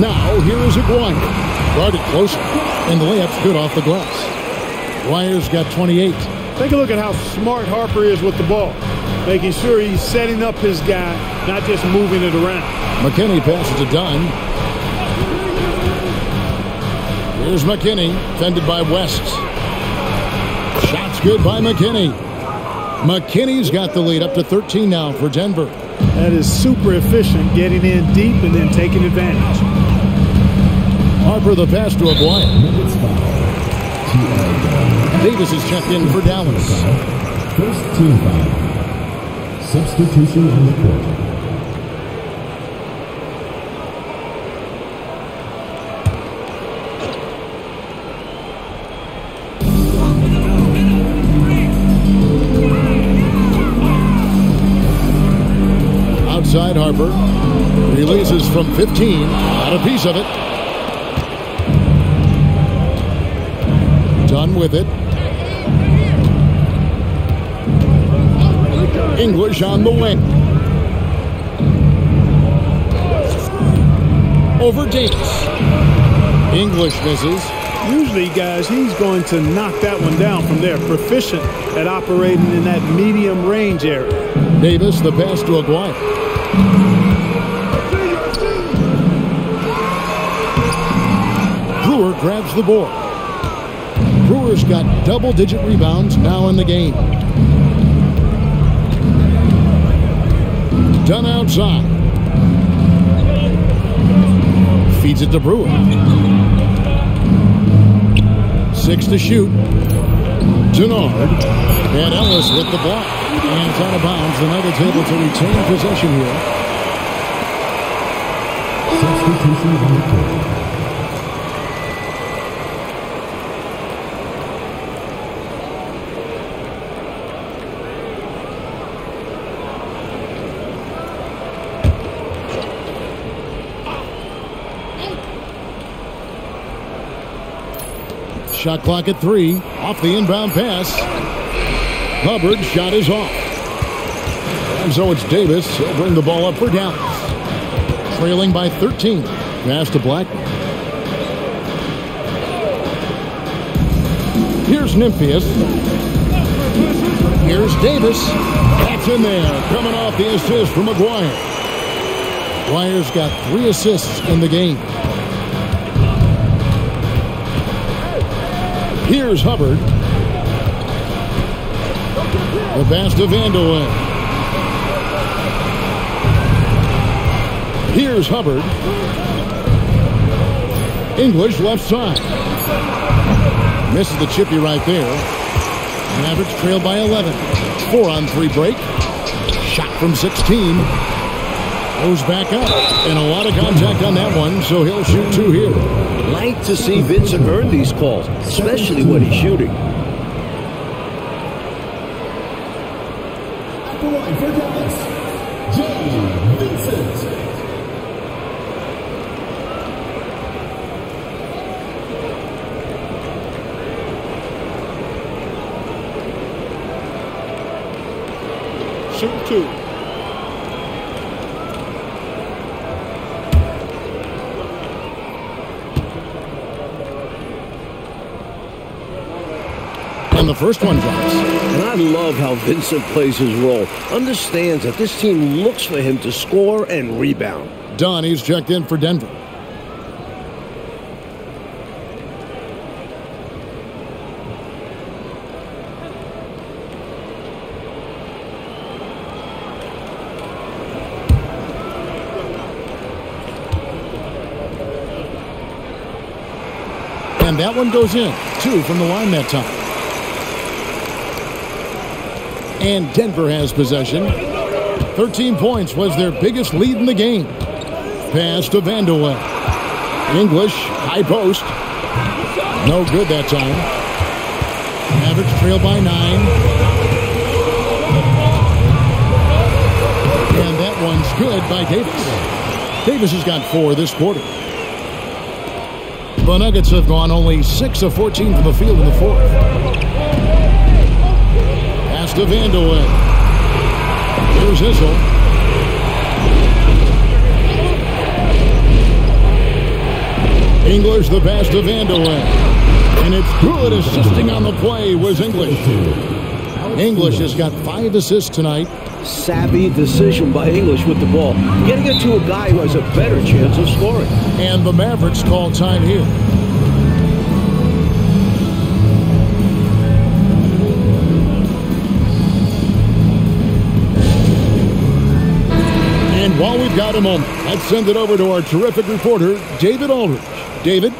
Now, here is Aguirre. Guarded closer, and the layup's good off the glass. Wyer's got twenty-eight. Take a look at how smart Harper is with the ball, making sure he's setting up his guy, not just moving it around. McKinney passes to Dunn. Here's McKinney, fended by West. Shots good by McKinney. McKinney's got the lead up to thirteen now for Denver. That is super efficient, getting in deep and then taking advantage. Harper the pass to Aguirre. Davis is checked in for Dallas. First team foul. Substitution on the court. Outside Harper. Releases from fifteen. Not a piece of it. Done with it. English on the wing. Over Davis. English misses. Usually, guys, he's going to knock that one down from there. Proficient at operating in that medium range area. Davis, the pass to Aguirre. Brewer grabs the board. Brewer's got double-digit rebounds now in the game. Dunn outside. Feeds it to Brewer. Six to shoot. Denard. And Ellis with the block. And it's out of bounds. The Nuggets able to retain possession here. Substitution on the court. Shot clock at three. Off the inbound pass. Hubbard's shot is off. And so it's Davis. He'll bring the ball up for Dallas. Trailing by thirteen. Pass to Blackman. Here's Nymphius. Here's Davis. That's in there. Coming off the assist from Aguirre. Aguirre's got three assists in the game. Here's Hubbard. The pass to Vandeweghe. Here's Hubbard. English left side. Misses the chippy right there. Mavericks trail by eleven. Four on three break. Shot from sixteen. Goes back up, and a lot of contact on that one, so he'll shoot two here. Like to see Vincent earn these calls, especially when he's shooting. Shoot two. The first one drops. And I love how Vincent plays his role. Understands that this team looks for him to score and rebound. Dunn, he's checked in for Denver. And that one goes in. Two from the line that time. And Denver has possession. thirteen points was their biggest lead in the game. Pass to Vandeweghe. English, high post. No good that time. Mavericks trail by nine. And that one's good by Davis. Davis has got four this quarter. The Nuggets have gone only six of fourteen from the field in the fourth. Pass to Vandeweghe. Here's Issel. English the pass to Vandeweghe. And it's good. Assisting on the play was English. English has got five assists tonight. Savvy decision by English with the ball. Getting it to a guy who has a better chance of scoring. And the Mavericks call time here. While we've got a moment, let's send it over to our terrific reporter, David Aldridge. David?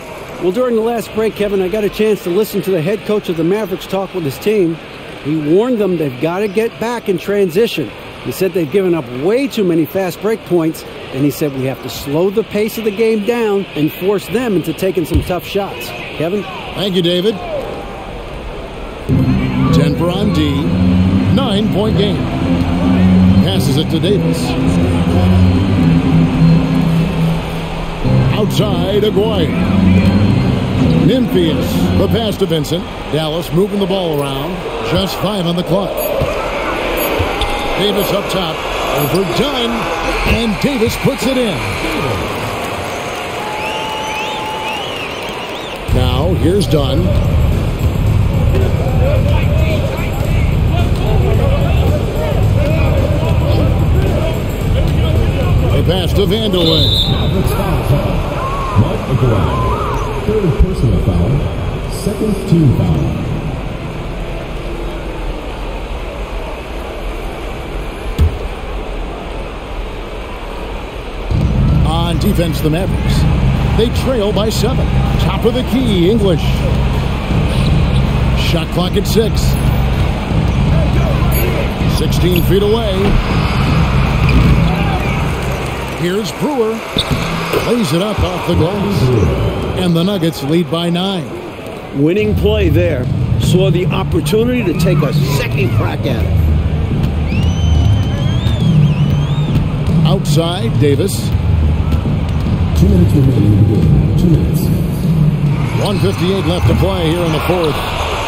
Well, during the last break, Kevin, I got a chance to listen to the head coach of the Mavericks talk with his team. He warned them they've got to get back in transition. He said they've given up way too many fast break points, and he said we have to slow the pace of the game down and force them into taking some tough shots. Kevin? Thank you, David. Denver on D, nine-point game. Passes it to Davis. Outside, Aguirre. Nimpius, the pass to Vincent. Dallas moving the ball around. Just five on the clock. Davis up top. Over Dunn. And Davis puts it in. Now, here's Dunn. Pass to Vandeweghe. Third personal foul. Second team foul. On defense, the Mavericks. They trail by seven. Top of the key, English. Shot clock at six. sixteen feet away. Here's Brewer. Plays it up off the glass. And the Nuggets lead by nine. Winning play there. Saw the opportunity to take a second crack at it. Outside, Davis. Two minutes remaining. Two minutes. one fifty-eight left to play here in the fourth.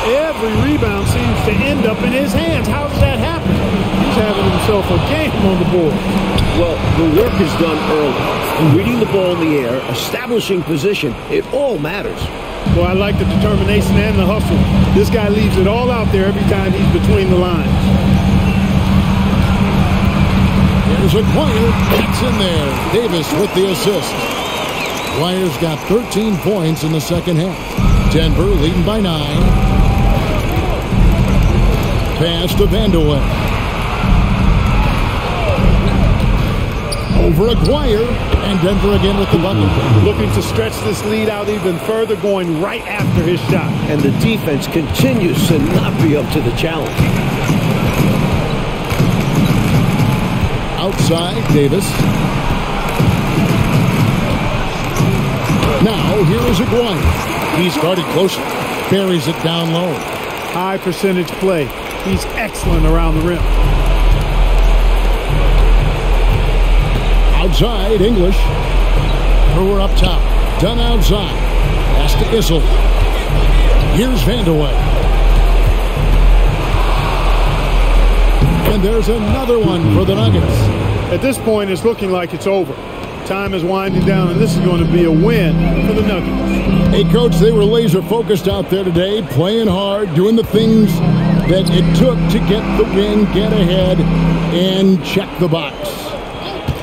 Every rebound seems to end up in his hands. How does that happen? He's having himself a game on the board. Well, the work is done early. Reading the ball in the air, establishing position, it all matters. Well, I like the determination and the hustle. This guy leaves it all out there every time he's between the lines. There's a Guire. That's in there. Davis with the assist. Guire's got thirteen points in the second half. Denver leading by nine. Pass to Vandeweghe. Over Aguirre, and Denver again with the bucket. Looking to stretch this lead out even further, going right after his shot. And the defense continues to not be up to the challenge. Outside, Davis. Now, here is Aguirre. He's guarded closer. Buries it down low. High percentage play. He's excellent around the rim. Outside, English. Brewer up top. Dunn outside. Pass to Issel. Here's Vandeweghe. And there's another one for the Nuggets. At this point, it's looking like it's over. Time is winding down, and this is going to be a win for the Nuggets. Hey, Coach, they were laser-focused out there today, playing hard, doing the things that it took to get the win, get ahead, and check the box.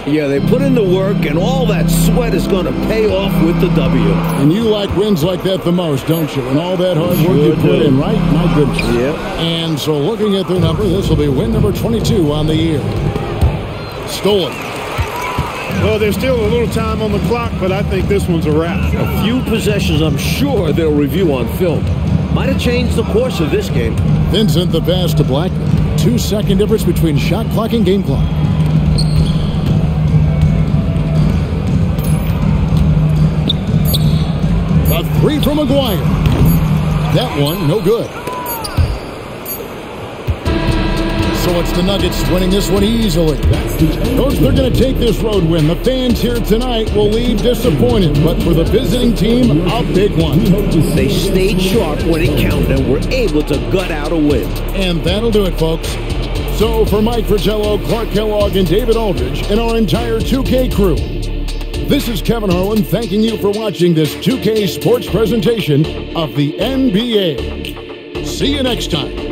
Yeah, they put in the work, and all that sweat is going to pay off with the W. And you like wins like that the most, don't you? And all that hard work you put in, right? My goodness. Yeah. And so looking at their number, this will be win number twenty-two on the year. Stolen. Well, there's still a little time on the clock, but I think this one's a wrap. A few possessions I'm sure they'll review on film. Might have changed the course of this game. Vincent, the pass to Blackman. Two-second difference between shot clock and game clock. A three from Maguire. That one, no good. So it's the Nuggets winning this one easily. Coach, they're going to take this road win. The fans here tonight will leave disappointed, but for the visiting team, a big one. They stayed sharp when it counted and were able to gut out a win. And that'll do it, folks. So for Mike Fratello, Clark Kellogg, and David Aldridge, and our entire two K crew, this is Kevin Harlan thanking you for watching this two K Sports presentation of the N B A. See you next time.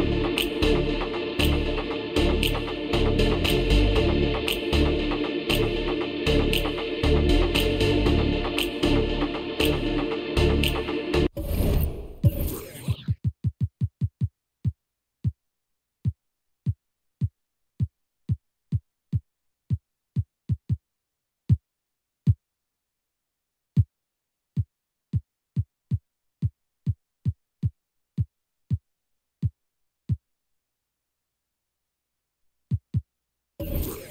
Thank you.